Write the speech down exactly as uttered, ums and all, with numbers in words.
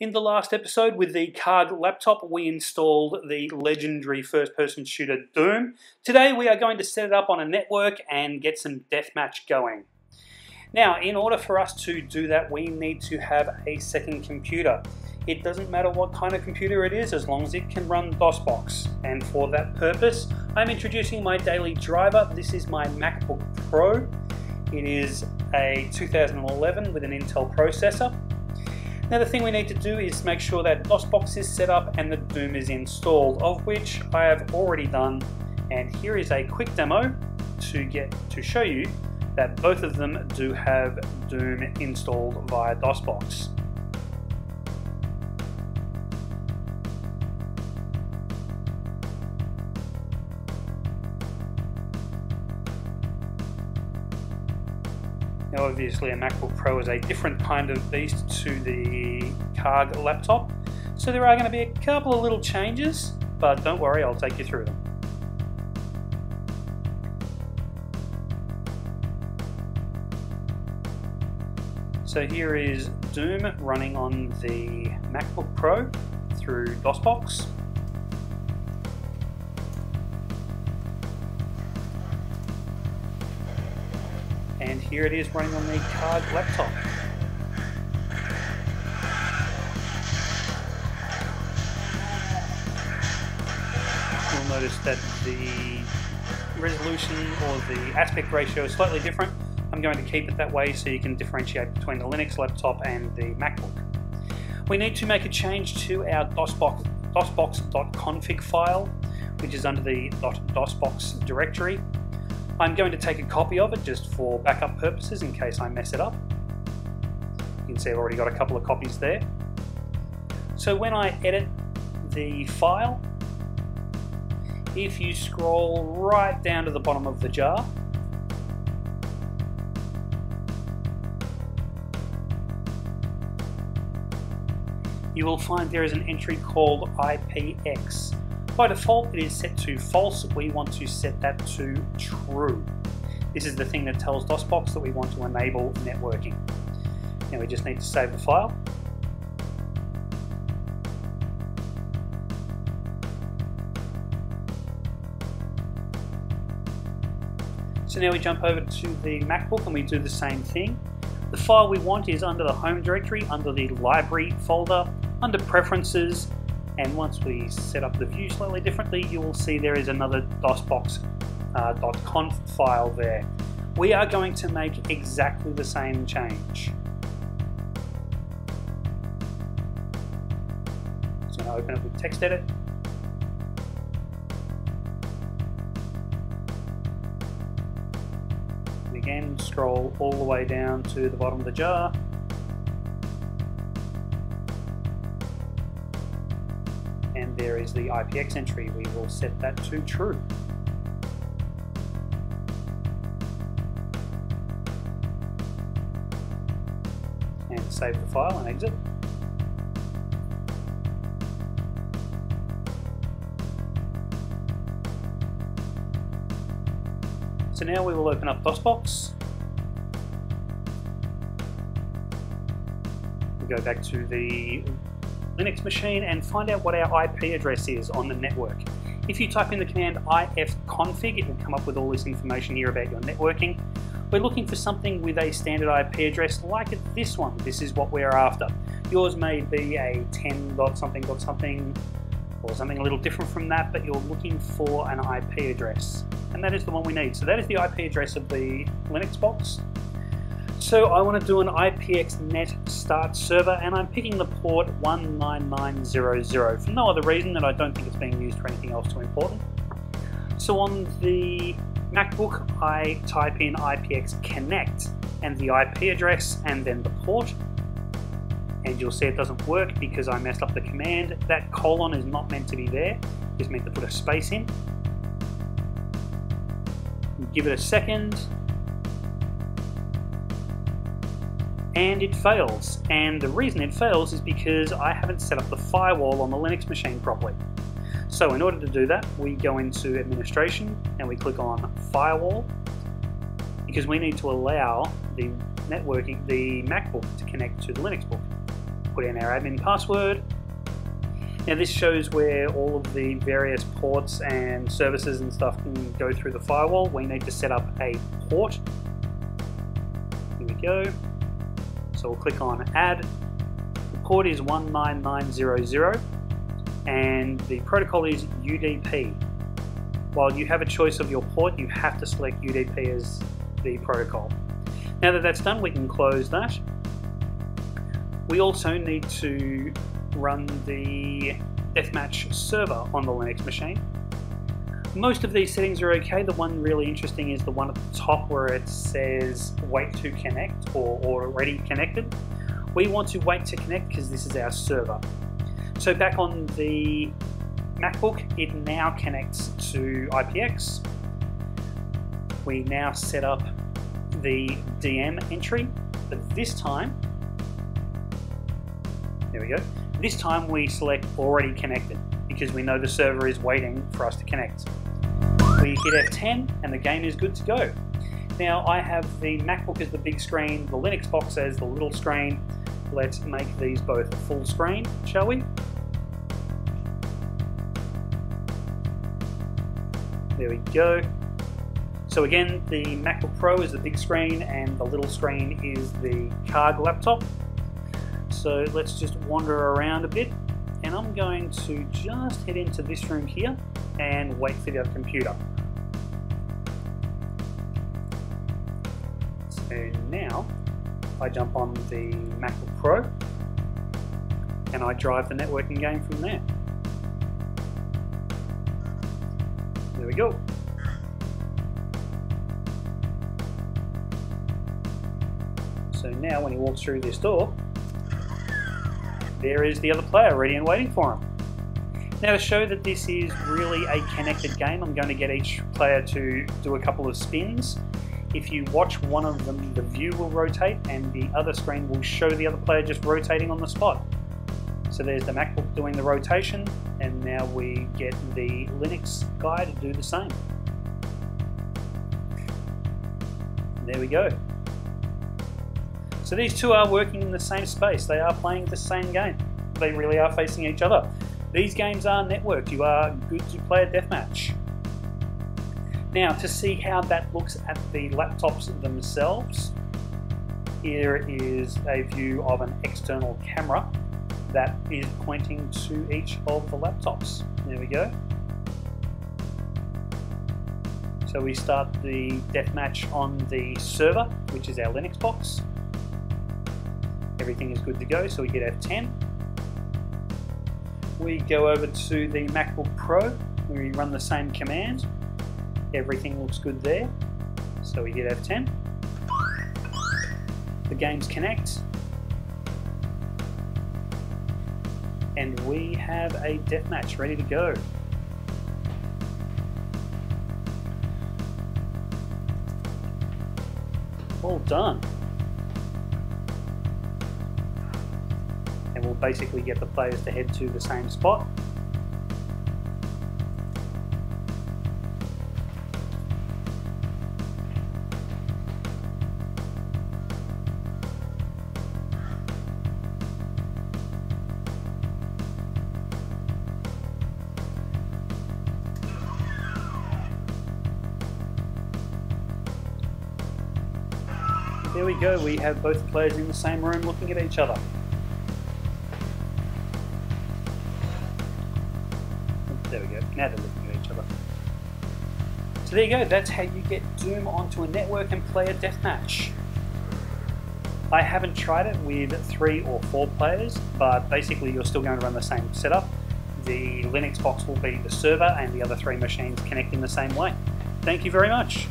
In the last episode with the CARG laptop, we installed the legendary first-person shooter DOOM. Today we are going to set it up on a network and get some deathmatch going. Now, in order for us to do that, we need to have a second computer. It doesn't matter what kind of computer it is as long as it can run DOSBox. And for that purpose, I'm introducing my daily driver. This is my MacBook Pro. It is a two thousand eleven with an Intel processor. Now the thing we need to do is make sure that DOSBox is set up and the DOOM is installed, of which I have already done, and here is a quick demo to get to show you that both of them do have DOOM installed via DOSBox. Now obviously a MacBook Pro is a different kind of beast to the CARG laptop, so there are going to be a couple of little changes, but don't worry, I'll take you through them. So here is DOOM running on the MacBook Pro through DOSBox. And here it is running on the CARG laptop. You'll notice that the resolution or the aspect ratio is slightly different. I'm going to keep it that way so you can differentiate between the Linux laptop and the MacBook. We need to make a change to our dosbox dot config file, which is under the .dosbox directory. I'm going to take a copy of it just for backup purposes in case I mess it up. You can see I've already got a couple of copies there. So when I edit the file, if you scroll right down to the bottom of the jar, you will find there is an entry called I P X. By default, it is set to false. We want to set that to true. This is the thing that tells DOSBox that we want to enable networking. Now we just need to save the file. So now we jump over to the MacBook and we do the same thing. The file we want is under the home directory, under the library folder, under preferences. And once we set up the view slightly differently, you will see there is another dosbox dot conf uh, file there. We are going to make exactly the same change. So now open up with text edit. And again, scroll all the way down to the bottom of the jar. And there is the I P X entry. We will set that to true. And save the file and exit. So now we will open up DOSBox. We go back to the Linux machine and find out what our I P address is on the network. If you type in the command ifconfig, it will come up with all this information here about your networking. We're looking for something with a standard I P address like this one. This is what we're after. Yours may be a ten dot something dot something or something a little different from that, but you're looking for an I P address. And that is the one we need. So that is the I P address of the Linux box. So I want to do an I P X net start server, and I'm picking the port one nine nine zero zero for no other reason than I don't think it's being used for anything else too important. So on the MacBook, I type in I P X connect and the I P address and then the port. And you'll see it doesn't work because I messed up the command. That colon is not meant to be there. It's meant to put a space in. Give it a second. And it fails, and the reason it fails is because I haven't set up the firewall on the Linux machine properly. So in order to do that, we go into administration and we click on firewall, because we need to allow the networking, the MacBook, to connect to the Linux book. put in our admin password. Now this shows where all of the various ports and services and stuff can go through the firewall. We need to set up a port. Here we go. So we'll click on add. The port is one nine nine zero zero and the protocol is U D P. While you have a choice of your port, you have to select U D P as the protocol. Now that that's done, we can close that. We also need to run the DeathMatch server on the Linux machine. Most of these settings are okay. The one really interesting is the one at the top where it says wait to connect or already connected. We want to wait to connect because this is our server. So back on the MacBook, it now connects to I P X. We now set up the D M entry, but this time, there we go, this time we select already connected because we know the server is waiting for us to connect. We hit F ten and the game is good to go. Now I have the MacBook as the big screen, the Linux box as the little screen. Let's make these both full screen, shall we? There we go. So again, the MacBook Pro is the big screen and the little screen is the CARG laptop. So let's just wander around a bit and I'm going to just head into this room here and wait for the other computer. So now I jump on the MacBook Pro and I drive the networking game from there. There we go. So now when he walks through this door, there is the other player ready and waiting for him. Now to show that this is really a connected game, I'm going to get each player to do a couple of spins. If you watch one of them, the view will rotate and the other screen will show the other player just rotating on the spot. So there's the MacBook doing the rotation, and now we get the Linux guy to do the same. There we go. So these two are working in the same space, they are playing the same game. They really are facing each other. These games are networked, you are good to play a deathmatch. Now to see how that looks at the laptops themselves, here is a view of an external camera that is pointing to each of the laptops. There we go. So we start the deathmatch on the server, which is our Linux box. Everything is good to go, so we hit F ten. We go over to the MacBook Pro, we run the same command. Everything looks good there, so we hit F ten. The games connect. And we have a deathmatch ready to go. All done. And we'll basically get the players to head to the same spot. There we go, we have both players in the same room looking at each other. There we go, now they're looking at each other. So there you go, that's how you get Doom onto a network and play a deathmatch. I haven't tried it with three or four players, but basically you're still going to run the same setup. The Linux box will be the server and the other three machines connect in the same way. Thank you very much.